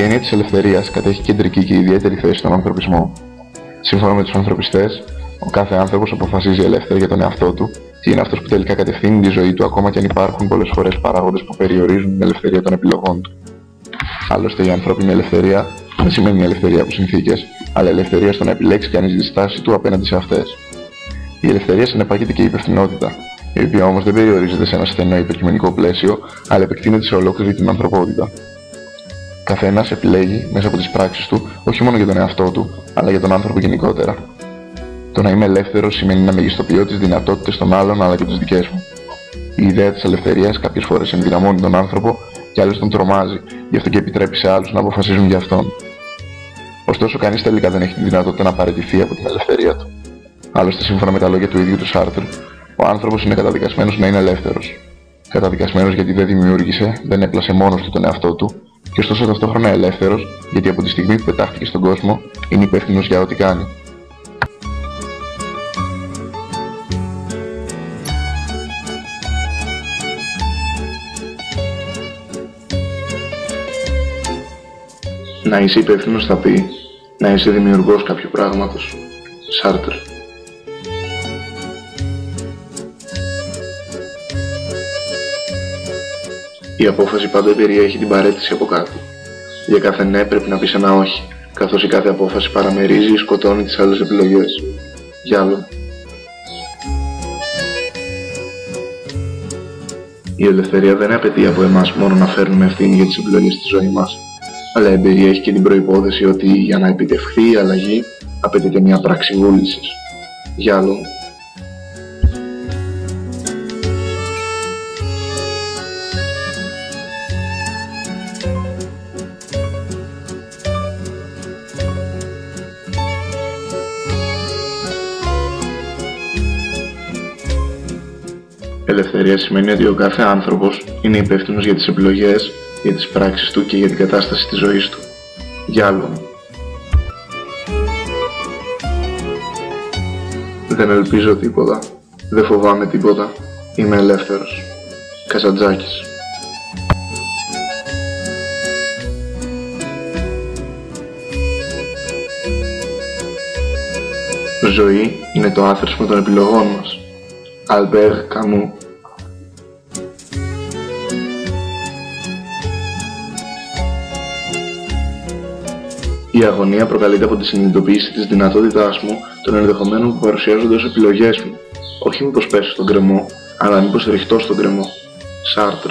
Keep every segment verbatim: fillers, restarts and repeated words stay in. Η έννοια της ελευθερίας κατέχει κεντρική και ιδιαίτερη θέση στον ανθρωπισμό. Σύμφωνα με τους ανθρωπιστές, ο κάθε άνθρωπος αποφασίζει ελεύθερα για τον εαυτό του και είναι αυτός που τελικά κατευθύνει τη ζωή του, ακόμα και αν υπάρχουν πολλές φορές παράγοντες που περιορίζουν την ελευθερία των επιλογών του. Άλλωστε, η ανθρώπινη ελευθερία δεν σημαίνει ελευθερία από συνθήκες, αλλά ελευθερία στο να επιλέξει κανείς τη στάση του απέναντι σε αυτές. Η ελευθερία συνεπάγεται και η υπευθυνότητα, η οποία όμως δεν περιορίζεται σε ένα στενό υπερκειμενικό πλαίσιο, αλλά επεκτείνεται σε ολόκληρη την ανθρωπότητα. Καθένας επιλέγει μέσα από τις πράξεις του όχι μόνο για τον εαυτό του, αλλά για τον άνθρωπο γενικότερα. Το να είμαι ελεύθερος σημαίνει να μεγιστοποιώ τις δυνατότητες των άλλων αλλά και τις δικές μου. Η ιδέα της ελευθερίας κάποιες φορές ενδυναμώνει τον άνθρωπο και άλλες τον τρομάζει, γι' αυτό και επιτρέπει σε άλλους να αποφασίζουν για αυτόν. Ωστόσο, κανείς τελικά δεν έχει τη δυνατότητα να παραιτηθεί από την ελευθερία του. Άλλωστε, σύμφωνα με τα λόγια του ίδιου του Σάρτρ, ο άνθρωπος είναι καταδικασμένος να είναι ελεύθερος. Καταδικασμένος γιατί δεν δημιούργησε, δεν έπλασε μόνος του τον εαυτό του, και ωστόσο ταυτόχρονα ελεύθερος γιατί από τη στιγμή που πετάχτηκε στον κόσμο είναι υπεύθυνος για ό,τι κάνει. Να είσαι υπεύθυνος θα πει να είσαι δημιουργός κάποιου πράγματος. Σάρτρ. Η απόφαση πάντα περιέχει την παραίτηση από κάτι. Για κάθε ναι πρέπει να πεις ένα όχι, καθώς η κάθε απόφαση παραμερίζει ή σκοτώνει τις άλλες επιλογές. Γιάλο. Η ελευθερία δεν απαιτεί από εμάς μόνο να φέρνουμε ευθύνη για τις επιλογές της ζωής μας, αλλά εμπεριέχει και την προϋπόθεση ότι για να επιτευχθεί η αλλαγή απαιτείται μια πράξη βούλησης. Γιάλο. Ελευθερία σημαίνει ότι ο κάθε άνθρωπος είναι υπεύθυνος για τις επιλογές, για τις πράξεις του και για την κατάσταση της ζωής του. Γιάλο. Δεν ελπίζω τίποτα. Δεν φοβάμαι τίποτα. Είμαι ελεύθερος. Καζαντζάκης. Ζωή είναι το άθροισμα των επιλογών μας. Αλμπέρ Καμού. Η αγωνία προκαλείται από τη συνειδητοποίηση της δυνατότητάς μου των ενδεχομένων που παρουσιάζονται ως επιλογές μου. Όχι μήπως πέσω στον κρεμό, αλλά μήπως ρηχτώ στον κρεμό. Σάρτρ.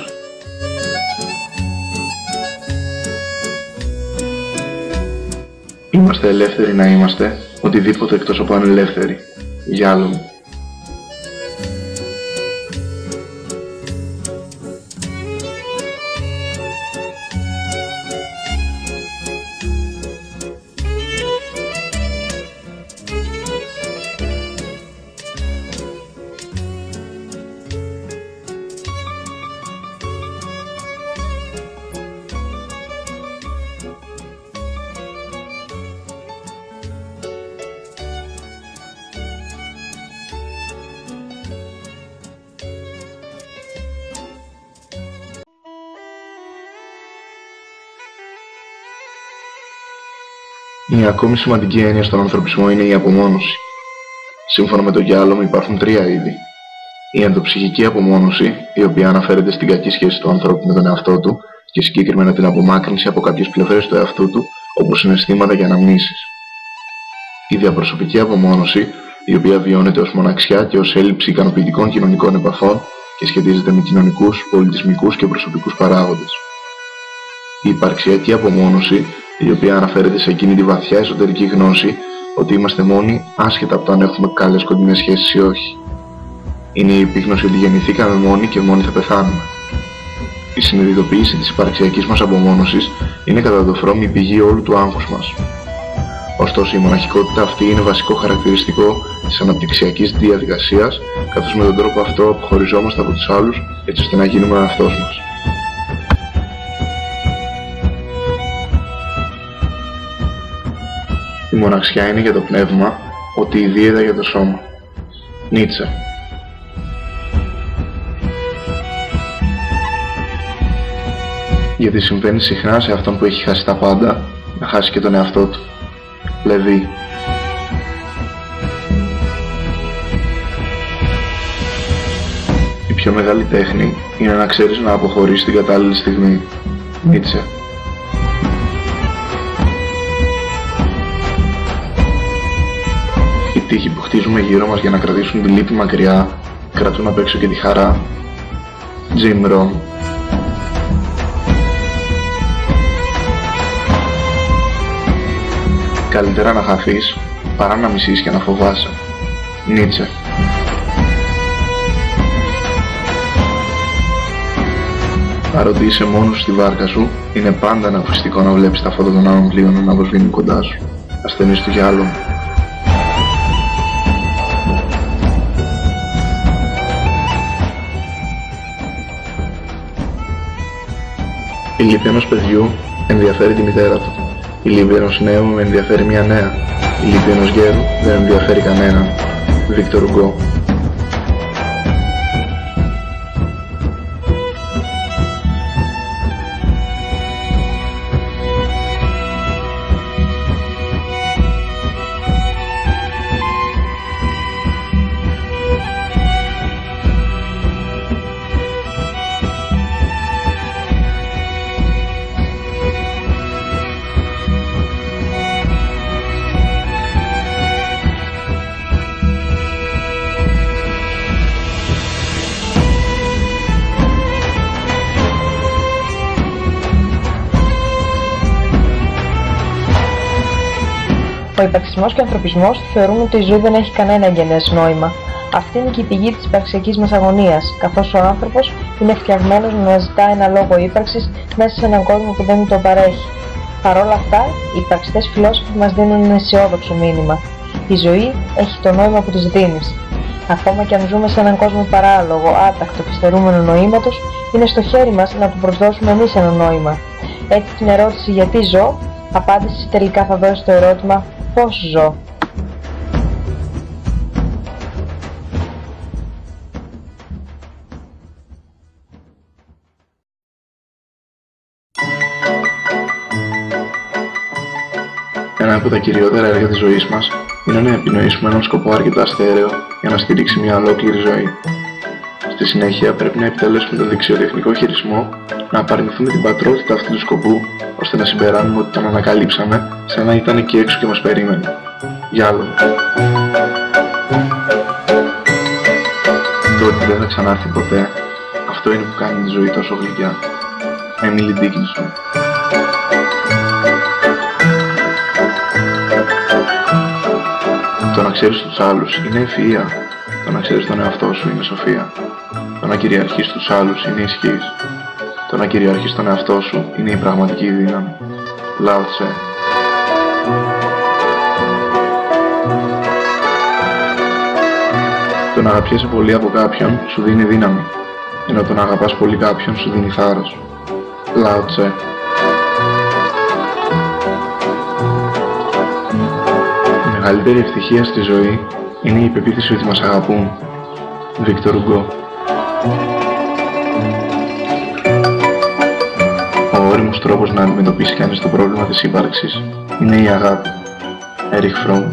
Είμαστε ελεύθεροι να είμαστε οτιδήποτε εκτός από ανελεύθεροι. Γιάλο. Μια ακόμη σημαντική έννοια στον ανθρωπισμό είναι η απομόνωση. Σύμφωνα με τον Γιάλομ υπάρχουν τρία είδη. Η ενδοψυχική απομόνωση, η οποία αναφέρεται στην κακή σχέση του ανθρώπου με τον εαυτό του και συγκεκριμένα την απομάκρυνση από κάποιες πλευρές του εαυτού του, όπως συναισθήματα και αναμνήσεις. Η διαπροσωπική απομόνωση, η οποία βιώνεται ως μοναξιά και ως έλλειψη ικανοποιητικών κοινωνικών επαφών και σχετίζεται με κοινωνικούς, πολιτισμικούς και προσωπικούς παράγοντες. Η υπαρξιακή απομόνωση, η οποία αναφέρεται σε εκείνη τη βαθιά εσωτερική γνώση ότι είμαστε μόνοι άσχετα από το αν έχουμε καλές κοντινές σχέσεις ή όχι. Είναι η επίγνωση ότι γεννηθήκαμε μόνοι και μόνοι θα πεθάνουμε. Η συνειδητοποίηση της υπαρξιακής μας απομόνωσης είναι κατά το Φρόμ η πηγή όλου του άγχους μας. Ωστόσο, η μοναχικότητα αυτή είναι βασικό χαρακτηριστικό της αναπτυξιακής διαδικασίας, καθώς με τον τρόπο αυτό αποχωριζόμαστε από τους άλλους έτσι ώστε να γίνουμε ο εαυτός μας. Η μοναξιά είναι για το πνεύμα, ότι η δίαιτα για το σώμα. Νίτσε. γιατί συμβαίνει συχνά σε αυτόν που έχει χάσει τα πάντα, να χάσει και τον εαυτό του. Λεβί. Η πιο μεγάλη τέχνη είναι να ξέρεις να αποχωρήσεις την κατάλληλη στιγμή. Νίτσε. Οι τείχοι που χτίζουμε γύρω μας για να κρατήσουν τη λύπη μακριά, κρατούν απ' έξω και τη χαρά. Jim Rohn. Καλύτερα να χαθείς παρά να μισείς και να φοβάσαι. Νίτσε. Παρότι είσαι μόνος στη βάρκα σου, είναι πάντα αναυριστικό να βλέπεις τα φώτα των άλλων πλοίων να προσβήνουν κοντά σου. Ασθενής του Γιάλο. Η λύπη ενός παιδιού ενδιαφέρει τη μητέρα του. Η λύπη ενός νέου ενδιαφέρει μια νέα. Η λύπη ενός γέρου δεν ενδιαφέρει κανέναν. Βίκτωρ Ουγκώ. Ο υπαρξισμός και ο ανθρωπισμός θεωρούν ότι η ζωή δεν έχει κανένα εγγενές νόημα. Αυτή είναι και η πηγή της υπαρξιακής μας αγωνίας, καθώς ο άνθρωπος είναι φτιαγμένος να αναζητά ένα λόγο ύπαρξης μέσα σε έναν κόσμο που δεν τον παρέχει. Παρ' όλα αυτά, οι υπαρξιστές φιλόσοφοι μας δίνουν ένα αισιόδοξο μήνυμα. Η ζωή έχει το νόημα που της δίνεις. Ακόμα και αν ζούμε σε έναν κόσμο παράλογο, άτακτο και στερούμενο νοήματος, είναι στο χέρι μας να του προσδώσουμε εμείς ένα νόημα. Έτσι την ερώτηση «Γιατί ζω» απάντηση τελικά θα δώσει το ερώτημα «Πώς ζω?». Ένα από τα κυριότερα έργα της ζωής μας είναι να επινοήσουμε έναν σκοπό αρκετά στέρεο για να στηρίξει μια ολόκληρη ζωή. Στη συνέχεια πρέπει να επιτελέσουμε τον δεξιοτεχνικό χειρισμό, να απαρνηθούμε την πατρότητα αυτού του σκοπού, ώστε να συμπεράνουμε ότι τον ανακαλύψαμε, σαν να ήταν εκεί έξω και μας περίμενε. Γιάλο. Το ότι δεν θα ξανάρθει ποτέ, αυτό είναι που κάνει τη ζωή τόσο γλυκιά. Έμιλι Ντίκινσον. Το να ξέρεις τους άλλους είναι ευφυΐα. Το να ξέρεις τον εαυτό σου είναι σοφία. Το να κυριαρχείς τους άλλους είναι ισχύς. Το να κυριαρχείς τον εαυτό σου είναι η πραγματική δύναμη. Λάου τσε. Το να αγαπιέσαι πολύ από κάποιον σου δίνει δύναμη, ενώ το να αγαπάς πολύ κάποιον σου δίνει θάρρος. Λάου τσε. Η μεγαλύτερη ευτυχία στη ζωή είναι η υπεποίθηση ότι μας αγαπούν. Βίκτωρ Ουγκώ. Ο όριμος τρόπος να αντιμετωπίσει κανείς το πρόβλημα της ύπαρξης είναι η αγάπη. Erich Fromm.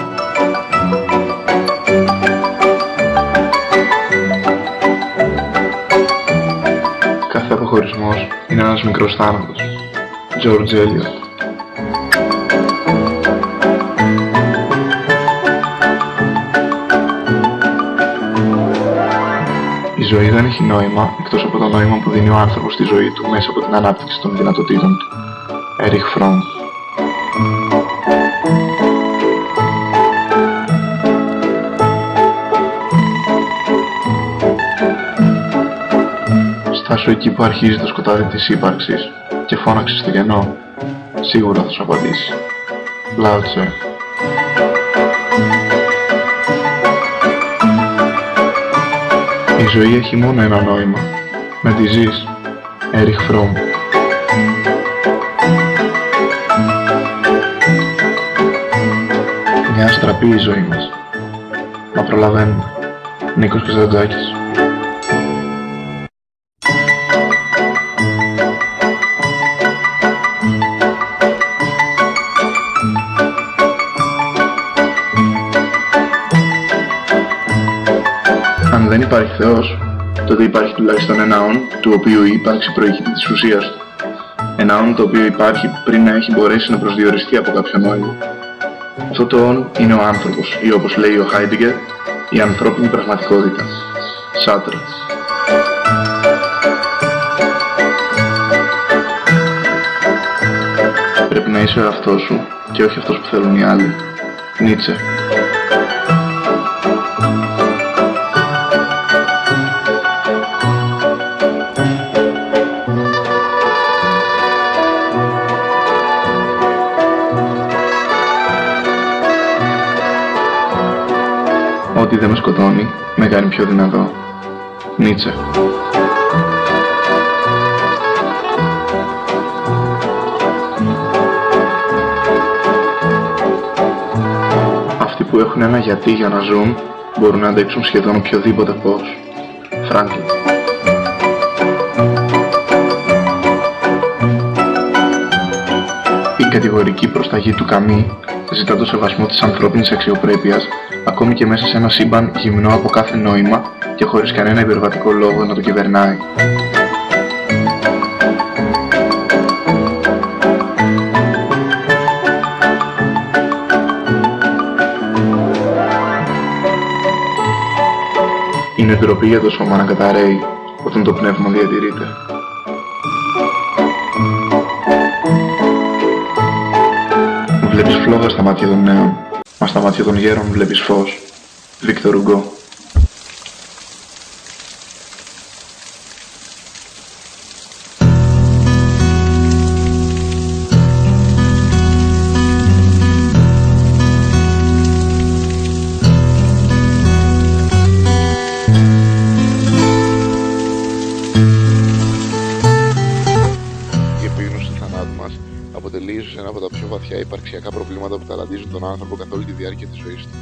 Κάθε αποχωρισμός είναι ένας μικρός θάνατος. Τζορτζ Έλιοτ. Η ζωή δεν έχει νόημα εκτός από το νόημα που δίνει ο άνθρωπος στη ζωή του μέσα από την ανάπτυξη των δυνατοτήτων του. Erich Fromm. Στάσου εκεί που αρχίζει το σκοτάδι της ύπαρξης και φώναξε στο κενό. Σίγουρα θα σου απαντήσει. Λάου τσε. Η ζωή έχει μόνο ένα νόημα. Να τη ζεις. Erich Fromm. Μια αστραπή η ζωή μας. Να προλαβαίνουμε. Νίκος Καζαντζάκης. δεν υπάρχει Θεός, τότε υπάρχει τουλάχιστον ένα «ον» του οποίου η ύπαρξη προηγείται της ουσίας του. Ένα «ον» το οποίο υπάρχει πριν να έχει μπορέσει να προσδιοριστεί από κάποιον άλλο. Αυτό το «ον» είναι ο άνθρωπος ή, όπως λέει ο Χάιντιγκερ, η ανθρώπινη πραγματικότητα. Σάρτρ. Πρέπει να είσαι ο εαυτός σου και όχι αυτός που θέλουν οι άλλοι. Νίτσε. Ό,τι δεν με σκοτώνει, με κάνει πιο δυνατό. Νίτσε. Αυτοί που έχουν ένα γιατί για να ζουν, μπορούν να αντέξουν σχεδόν οποιοδήποτε πώς. Φράγκλιν. Η κατηγορική προσταγή του Καμί ζητά το σεβασμό της ανθρώπινης αξιοπρέπειας ακόμη και μέσα σε ένα σύμπαν γυμνό από κάθε νόημα και χωρίς κανένα υπερβατικό λόγο να το κυβερνάει. Είναι ντροπή για το σώμα να καταραίει όταν το πνεύμα διατηρείται. Βλέπεις φλόγα στα μάτια των νέων, μα στα μάτια των γέρων βλέπεις φως. Βίκτωρ Ουγκώ. Υπαρξιακά προβλήματα που ταλαντίζουν τον άνθρωπο καθ' όλη τη διάρκεια της ζωής του.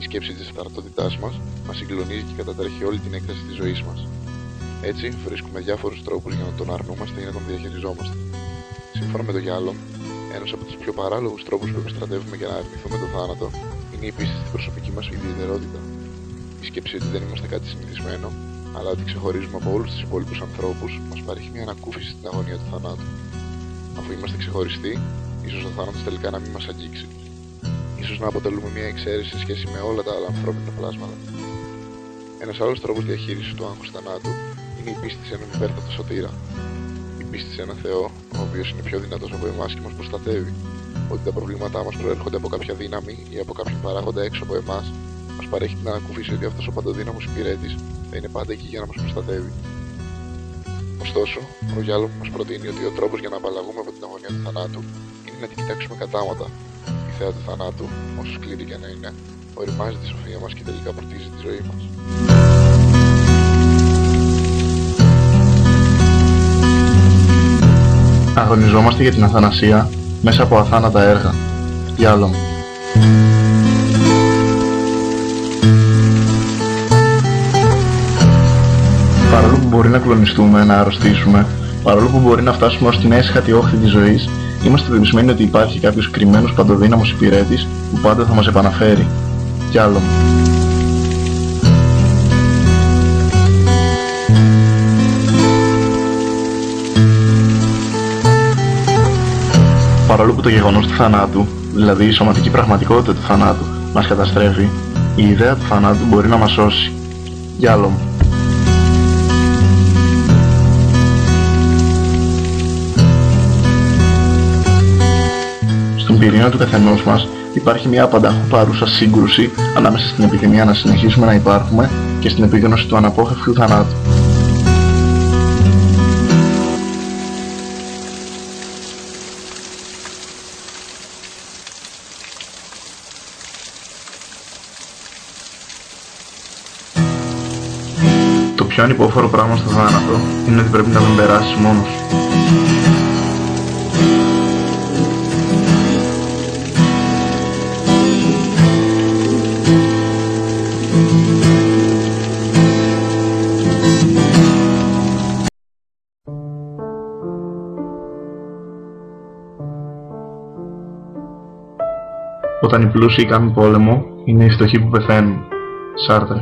Η σκέψη της ταυτότητάς μας μας συγκλονίζει και κατατρέχει όλη την έκταση της ζωής μας. Έτσι, βρίσκουμε διάφορους τρόπους για να τον αρνούμαστε ή να τον διαχειριζόμαστε. Σύμφωνα με τον Γιάλο, ένας από τους πιο παράλογους τρόπους που επιστρατεύουμε για να αρνηθούμε τον θάνατο είναι η πίστη στην προσωπική μας ιδιαιτερότητα. Η σκέψη ότι δεν είμαστε κάτι συνηθισμένο, αλλά ότι ξεχωρίζουμε από όλους τους υπόλοιπους ανθρώπους, μας παρέχει μια ανακούφιση στην αγωνία του θανάτου. Αφού είμαστε ξεχωριστοί, ίσως ο θάνατος τελικά να μην μας αγγίξει. Ίσως να αποτελούμε μια εξαίρεση σε σχέση με όλα τα άλλα ανθρώπινα πλάσματα. Ένας άλλος τρόπος διαχείρισης του άγχους θανάτου είναι η πίστη σε έναν υπέρτατο σωτήρα. Η πίστη σε έναν Θεό, ο οποίος είναι πιο δυνατός από εμάς και μας προστατεύει. Ότι τα προβλήματά μας προέρχονται από κάποια δύναμη ή από κάποιον παράγοντα έξω από εμάς, μας παρέχει την ανακούφιση ότι αυτός ο παντοδύναμος υπηρέτης θα είναι πάντα εκεί για να μας προστατεύει. Ωστόσο, ο Γιάλο μας προτείνει ότι ο τρόπος για να απαλλαγούμε από την αγωνία του θανάτου να την κοιτάξουμε κατάματα. Η θέα του θανάτου, όσο σκληρή και να είναι, οριμάζει τη σοφία μας και τελικά πορτίζει τη ζωή μας. Αγωνιζόμαστε για την αθανασία μέσα από αθάνατα έργα. Γιάλο. Παρόλο που μπορεί να κλονιστούμε, να αρρωστήσουμε, παρόλο που μπορεί να φτάσουμε ως την έσχατη όχθη της ζωής, είμαστε πεπισμένοι ότι υπάρχει κάποιος κρυμμένος παντοδύναμος υπηρέτης που πάντα θα μας επαναφέρει. Γιάλο. Παρόλο που το γεγονός του θανάτου, δηλαδή η σωματική πραγματικότητα του θανάτου, μας καταστρέφει, η ιδέα του θανάτου μπορεί να μας σώσει. Γιάλο. Στην πυρήνα του καθενός μας υπάρχει μια απανταχού παρούσα σύγκρουση ανάμεσα στην επιθυμία να συνεχίσουμε να υπάρχουμε και στην επίγνωση του αναπόφευκτου θανάτου. Το πιο ανυπόφορο πράγμα στο θάνατο είναι ότι πρέπει να τον περάσεις μόνος. Όταν οι πλούσιοι κάνουν πόλεμο, είναι οι φτωχοί που πεθαίνουν. Σάρτρ.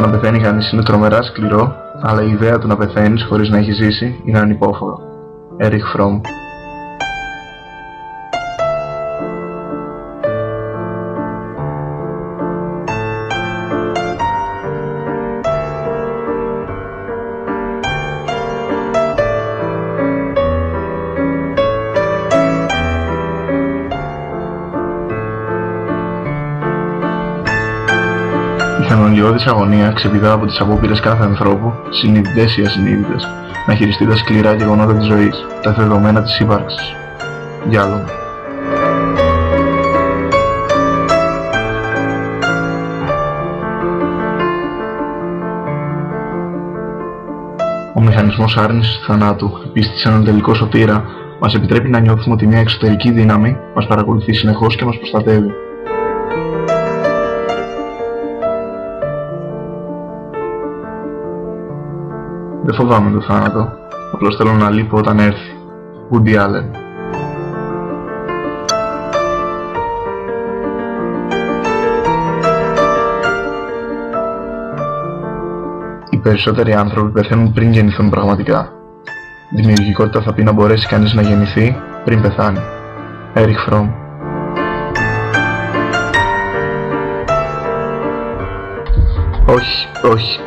Το να πεθαίνει κανείς είναι τρομερά σκληρό, αλλά η ιδέα του να πεθαίνεις χωρίς να έχει ζήσει είναι ανυπόφορο. Erich Fromm. Η θεμελιώδης αγωνία ξεπηδά από τις απόπειρες κάθε ανθρώπου, συνειδητές ή ασυνείδητες, να χειριστεί τα σκληρά γεγονότα της ζωής, τα δεδομένα της ύπαρξης. Γιάλο. Ο μηχανισμός άρνησης του θανάτου, επίσης έναν τελικό σωτήρα, μας επιτρέπει να νιώθουμε ότι μια εξωτερική δύναμη μας παρακολουθεί συνεχώς και μας προστατεύει. Δεν φοβάμαι το θάνατο, απλώς θέλω να λείπω όταν έρθει. Woody Allen. Οι περισσότεροι άνθρωποι πεθαίνουν πριν γεννηθούν πραγματικά. Δημιουργικότητα θα πει να μπορέσει κανείς να γεννηθεί πριν πεθάνει. Erich Fromm. Όχι, όχι.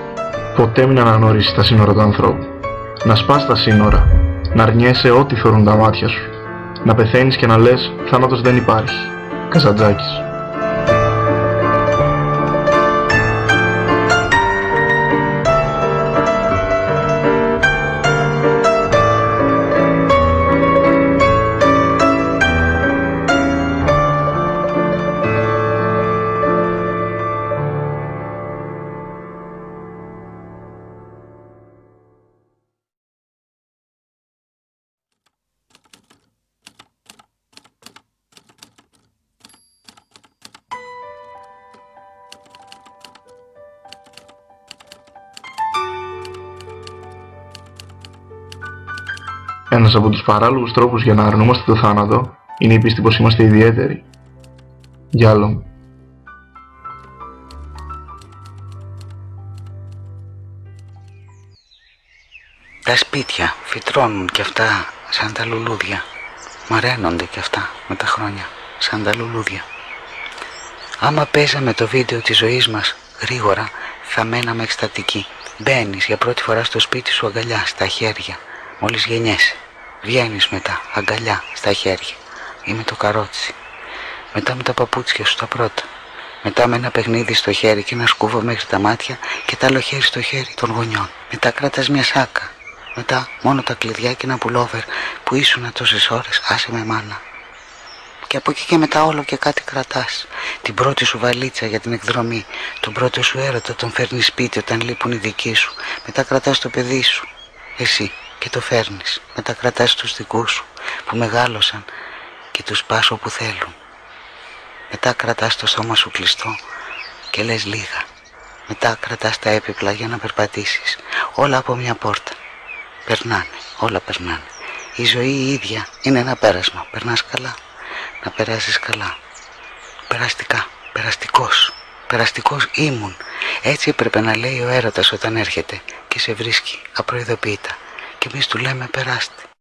Ποτέ μην αναγνωρίσεις τα σύνορα του ανθρώπου. Να σπάς τα σύνορα. Να αρνιέσαι ό,τι θωρούν τα μάτια σου. Να πεθαίνεις και να λες θάνατος δεν υπάρχει. Καζαντζάκης. Ένας από τους παράλογους τρόπους για να αρνούμαστε το θάνατο είναι η πίστη πως είμαστε ιδιαίτεροι. Γιάλομ. Τα σπίτια φυτρώνουν κι αυτά σαν τα λουλούδια. Μαραίνονται κι αυτά με τα χρόνια σαν τα λουλούδια. Άμα παίζαμε το βίντεο της ζωής μας γρήγορα θα μέναμε εκστατικοί. Μπαίνεις για πρώτη φορά στο σπίτι σου αγκαλιά στα χέρια. Μόλις γεννιέσαι. Βγαίνεις μετά, αγκαλιά, στα χέρια ή με το καρότσι. Μετά με τα παπούτσια σου τα πρώτα. Μετά με ένα παιχνίδι στο χέρι και ένα σκούβο μέχρι τα μάτια και τα άλλο χέρι στο χέρι των γονιών. Μετά κράτας μια σάκα. Μετά μόνο τα κλειδιά και ένα πουλόβερ που ήσουν τόσες ώρες, άσε με μάνα. Και από εκεί και μετά όλο και κάτι κρατάς. Την πρώτη σου βαλίτσα για την εκδρομή. Τον πρώτο σου έρωτα τον φέρνεις σπίτι όταν λείπουν οι δικοί σου. Μετά κρατάς το παιδί σου. Εσύ. Και το φέρνεις, μετά κρατάς τους δικούς σου που μεγάλωσαν και τους πας όπου θέλουν. Μετά κρατάς το σώμα σου κλειστό και λες λίγα. Μετά κρατάς τα έπιπλα για να περπατήσεις. Όλα από μια πόρτα. Περνάνε, όλα περνάνε. Η ζωή η ίδια είναι ένα πέρασμα. Περνάς καλά, να περάσεις καλά. Περαστικά, περαστικός. Περαστικός ήμουν. Έτσι έπρεπε να λέει ο έρωτας όταν έρχεται και σε βρίσκει απροειδοποιητά. Και εμείς του λέμε περάστε.